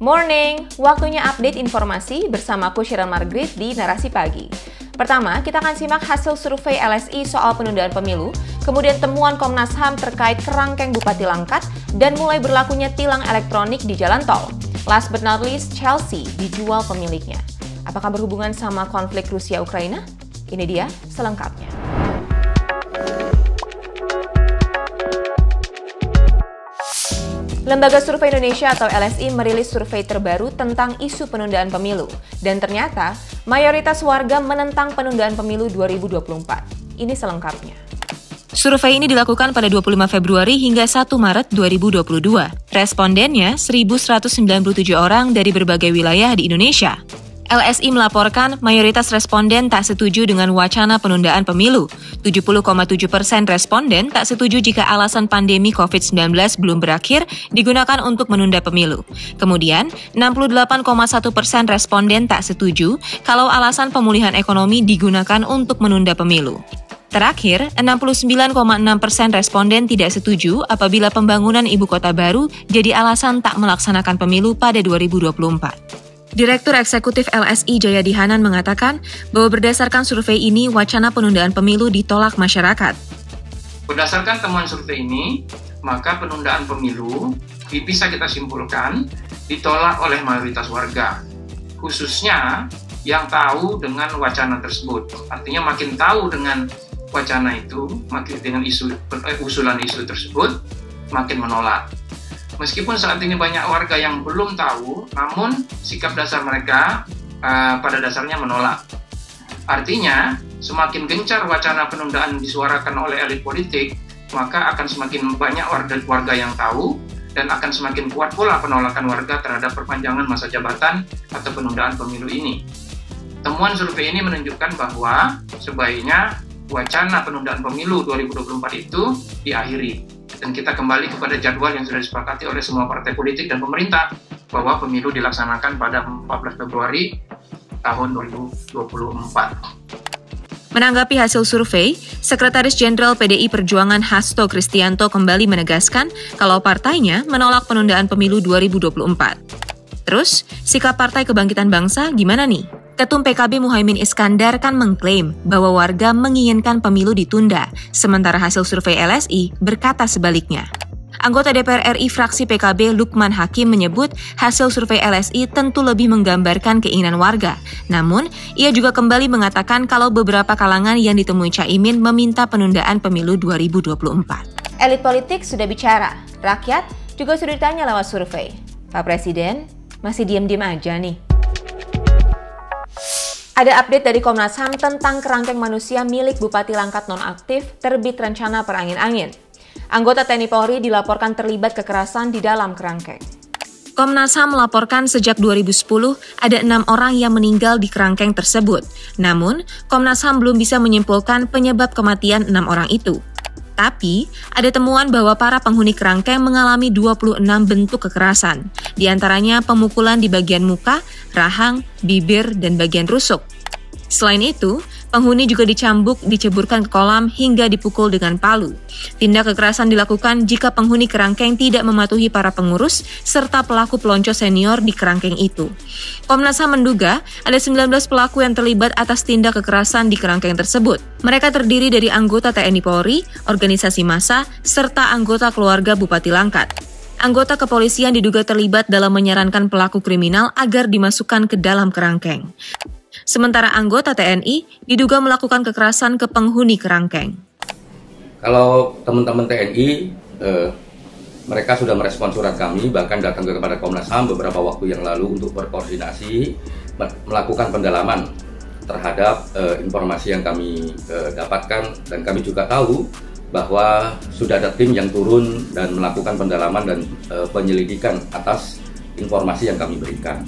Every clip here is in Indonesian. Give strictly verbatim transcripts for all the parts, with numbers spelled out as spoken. Morning, waktunya update informasi bersamaku Sharon Margret di Narasi Pagi. Pertama, kita akan simak hasil survei L S I soal penundaan pemilu, kemudian temuan Komnas H A M terkait kerangkeng Bupati Langkat, dan mulai berlakunya tilang elektronik di jalan tol. Last but not least, Chelsea dijual pemiliknya. Apakah berhubungan sama konflik Rusia-Ukraina? Ini dia selengkapnya. Lembaga Survei Indonesia atau L S I merilis survei terbaru tentang isu penundaan pemilu. Dan ternyata, mayoritas warga menentang penundaan pemilu dua ribu dua puluh empat. Ini selengkapnya. Survei ini dilakukan pada dua puluh lima Februari hingga satu Maret dua ribu dua puluh dua. Respondennya seribu seratus sembilan puluh tujuh orang dari berbagai wilayah di Indonesia. L S I melaporkan mayoritas responden tak setuju dengan wacana penundaan pemilu. tujuh puluh koma tujuh persen responden tak setuju jika alasan pandemi covid sembilan belas belum berakhir digunakan untuk menunda pemilu. Kemudian, enam puluh delapan koma satu persen responden tak setuju kalau alasan pemulihan ekonomi digunakan untuk menunda pemilu. Terakhir, enam puluh sembilan koma enam persen responden tidak setuju apabila pembangunan ibu kota baru jadi alasan tak melaksanakan pemilu pada dua ribu dua puluh empat. Direktur Eksekutif L S I Jayadi Hanan mengatakan bahwa berdasarkan survei ini, wacana penundaan pemilu ditolak masyarakat. Berdasarkan temuan survei ini, maka penundaan pemilu bisa kita simpulkan ditolak oleh mayoritas warga, khususnya yang tahu dengan wacana tersebut. Artinya makin tahu dengan wacana itu, makin dengan isu, usulan isu tersebut, makin menolak. Meskipun saat ini banyak warga yang belum tahu, namun sikap dasar mereka uh, pada dasarnya menolak. Artinya, semakin gencar wacana penundaan disuarakan oleh elit politik, maka akan semakin banyak warga-warga yang tahu dan akan semakin kuat pula penolakan warga terhadap perpanjangan masa jabatan atau penundaan pemilu ini. Temuan survei ini menunjukkan bahwa sebaiknya wacana penundaan pemilu dua ribu dua puluh empat itu diakhiri. Dan kita kembali kepada jadwal yang sudah disepakati oleh semua partai politik dan pemerintah bahwa pemilu dilaksanakan pada empat belas Februari tahun dua ribu dua puluh empat. Menanggapi hasil survei, Sekretaris Jenderal P D I Perjuangan Hasto Kristianto kembali menegaskan kalau partainya menolak penundaan pemilu dua ribu dua puluh empat. Terus, sikap Partai Kebangkitan Bangsa gimana nih? Ketum P K B Muhaimin Iskandar kan mengklaim bahwa warga menginginkan pemilu ditunda, sementara hasil survei L S I berkata sebaliknya. Anggota D P R R I fraksi P K B Lukman Hakim menyebut hasil survei L S I tentu lebih menggambarkan keinginan warga. Namun, ia juga kembali mengatakan kalau beberapa kalangan yang ditemui Caimin meminta penundaan pemilu dua ribu dua puluh empat. Elit politik sudah bicara, rakyat juga sudah ditanya lewat survei. Pak Presiden masih diam-diam aja nih. Ada update dari Komnas H A M tentang kerangkeng manusia milik Bupati Langkat nonaktif terbit rencana perangin-angin. Anggota T N I Polri dilaporkan terlibat kekerasan di dalam kerangkeng. Komnas H A M melaporkan sejak dua ribu sepuluh ada enam orang yang meninggal di kerangkeng tersebut. Namun, Komnas H A M belum bisa menyimpulkan penyebab kematian enam orang itu. Tapi, ada temuan bahwa para penghuni kerangkeng mengalami dua puluh enam bentuk kekerasan, di antaranya pemukulan di bagian muka, rahang, bibir, dan bagian rusuk. Selain itu, penghuni juga dicambuk, diceburkan ke kolam, hingga dipukul dengan palu. Tindak kekerasan dilakukan jika penghuni kerangkeng tidak mematuhi para pengurus serta pelaku pelonco senior di kerangkeng itu. Komnas H A M menduga ada sembilan belas pelaku yang terlibat atas tindak kekerasan di kerangkeng tersebut. Mereka terdiri dari anggota T N I Polri, organisasi massa, serta anggota keluarga Bupati Langkat. Anggota kepolisian diduga terlibat dalam menyarankan pelaku kriminal agar dimasukkan ke dalam kerangkeng. Sementara anggota T N I diduga melakukan kekerasan ke penghuni kerangkeng. Kalau teman-teman T N I, eh, mereka sudah merespon surat kami, bahkan datang kepada Komnas H A M beberapa waktu yang lalu untuk berkoordinasi, melakukan pendalaman terhadap eh, informasi yang kami eh, dapatkan, dan kami juga tahu bahwa sudah ada tim yang turun dan melakukan pendalaman dan e, penyelidikan atas informasi yang kami berikan.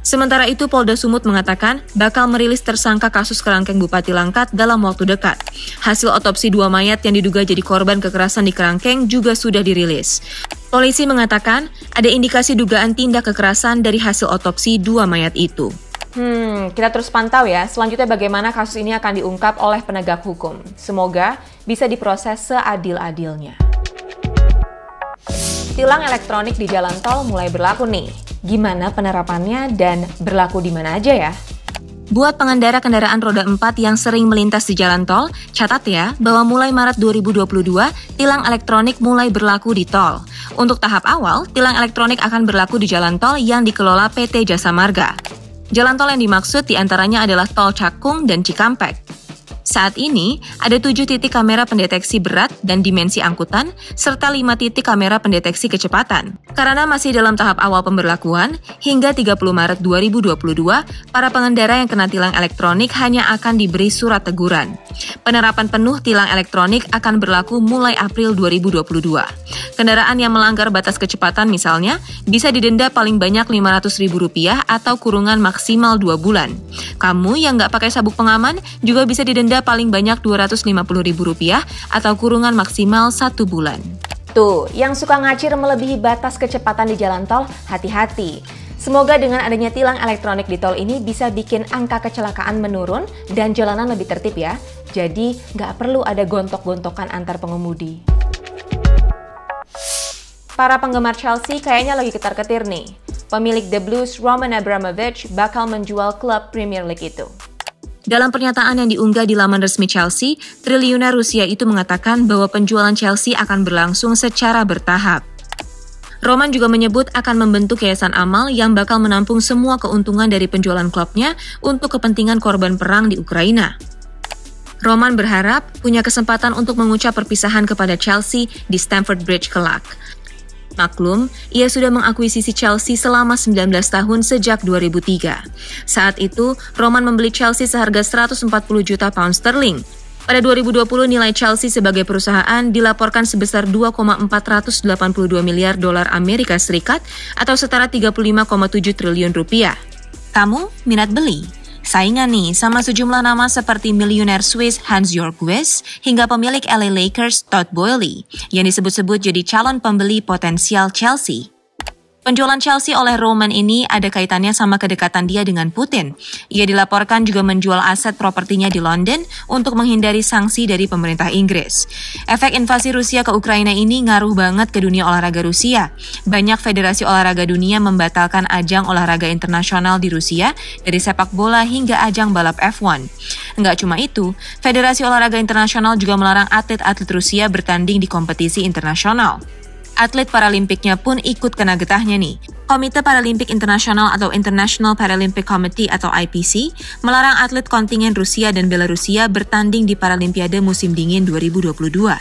Sementara itu, Polda Sumut mengatakan bakal merilis tersangka kasus kerangkeng Bupati Langkat dalam waktu dekat. Hasil otopsi dua mayat yang diduga jadi korban kekerasan di kerangkeng juga sudah dirilis. Polisi mengatakan ada indikasi dugaan tindak kekerasan dari hasil otopsi dua mayat itu. Hmm, kita terus pantau ya, selanjutnya bagaimana kasus ini akan diungkap oleh penegak hukum. Semoga bisa diproses seadil-adilnya. Tilang elektronik di jalan tol mulai berlaku nih. Gimana penerapannya dan berlaku di mana aja ya? Buat pengendara kendaraan roda empat yang sering melintas di jalan tol, catat ya bahwa mulai Maret dua ribu dua puluh dua, tilang elektronik mulai berlaku di tol. Untuk tahap awal, tilang elektronik akan berlaku di jalan tol yang dikelola P T Jasa Marga. Jalan tol yang dimaksud diantaranya adalah Tol Cakung dan Cikampek. Saat ini, ada tujuh titik kamera pendeteksi berat dan dimensi angkutan, serta lima titik kamera pendeteksi kecepatan. Karena masih dalam tahap awal pemberlakuan, hingga tiga puluh Maret dua ribu dua puluh dua, para pengendara yang kena tilang elektronik hanya akan diberi surat teguran. Penerapan penuh tilang elektronik akan berlaku mulai April dua ribu dua puluh dua. Kendaraan yang melanggar batas kecepatan misalnya, bisa didenda paling banyak lima ratus ribu rupiah atau kurungan maksimal dua bulan. Kamu yang nggak pakai sabuk pengaman juga bisa didenda paling banyak dua ratus lima puluh ribu rupiah atau kurungan maksimal satu bulan. Tuh, yang suka ngacir melebihi batas kecepatan di jalan tol, hati-hati. Semoga dengan adanya tilang elektronik di tol ini bisa bikin angka kecelakaan menurun dan jalanan lebih tertib ya. Jadi, nggak perlu ada gontok-gontokan antar pengemudi. Para penggemar Chelsea kayaknya lagi ketar-ketir nih. Pemilik The Blues, Roman Abramovich, bakal menjual klub Premier League itu. Dalam pernyataan yang diunggah di laman resmi Chelsea, triliuner Rusia itu mengatakan bahwa penjualan Chelsea akan berlangsung secara bertahap. Roman juga menyebut akan membentuk yayasan amal yang bakal menampung semua keuntungan dari penjualan klubnya untuk kepentingan korban perang di Ukraina. Roman berharap punya kesempatan untuk mengucap perpisahan kepada Chelsea di Stamford Bridge kelak. Maklum, ia sudah mengakuisisi Chelsea selama sembilan belas tahun sejak dua ribu tiga. Saat itu, Roman membeli Chelsea seharga seratus empat puluh juta pound sterling. Pada dua ribu dua puluh, nilai Chelsea sebagai perusahaan dilaporkan sebesar dua koma empat delapan dua miliar dolar Amerika Serikat atau setara tiga puluh lima koma tujuh triliun rupiah. Kamu minat beli? Saingan nih sama sejumlah nama seperti miliuner Swiss Hans-Jörg Wyss hingga pemilik L A Lakers Todd Boehly yang disebut-sebut jadi calon pembeli potensial Chelsea. Penjualan Chelsea oleh Roman ini ada kaitannya sama kedekatan dia dengan Putin. Ia dilaporkan juga menjual aset propertinya di London untuk menghindari sanksi dari pemerintah Inggris. Efek invasi Rusia ke Ukraina ini ngaruh banget ke dunia olahraga Rusia. Banyak federasi olahraga dunia membatalkan ajang olahraga internasional di Rusia, dari sepak bola hingga ajang balap F satu. Nggak cuma itu, federasi olahraga internasional juga melarang atlet-atlet Rusia bertanding di kompetisi internasional. Atlet Paralimpiknya pun ikut kena getahnya nih. Komite Paralimpik Internasional atau International Paralympic Committee atau I P C melarang atlet kontingen Rusia dan Belarusia bertanding di Paralimpiade Musim Dingin dua ribu dua puluh dua.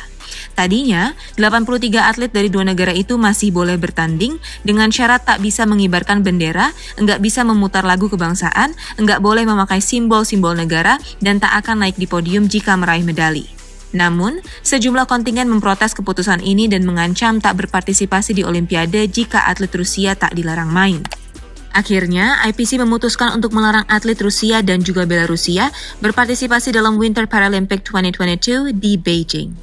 Tadinya, delapan puluh tiga atlet dari dua negara itu masih boleh bertanding dengan syarat tak bisa mengibarkan bendera, enggak bisa memutar lagu kebangsaan, enggak boleh memakai simbol-simbol negara, dan tak akan naik di podium jika meraih medali. Namun, sejumlah kontingen memprotes keputusan ini dan mengancam tak berpartisipasi di Olimpiade jika atlet Rusia tak dilarang main. Akhirnya, I P C memutuskan untuk melarang atlet Rusia dan juga Belarusia berpartisipasi dalam Winter Paralympic dua ribu dua puluh dua di Beijing.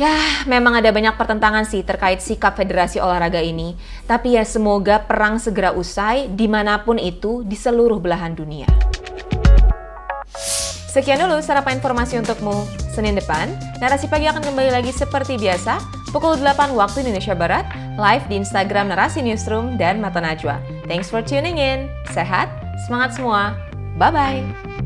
Yah, memang ada banyak pertentangan sih terkait sikap federasi olahraga ini. Tapi ya semoga perang segera usai dimanapun itu di seluruh belahan dunia. Sekian dulu sarapan informasi untukmu. Senin depan, Narasi Pagi akan kembali lagi seperti biasa, pukul delapan waktu Indonesia Barat, live di Instagram Narasi Newsroom dan Mata Najwa. Thanks for tuning in. Sehat, semangat semua. Bye-bye.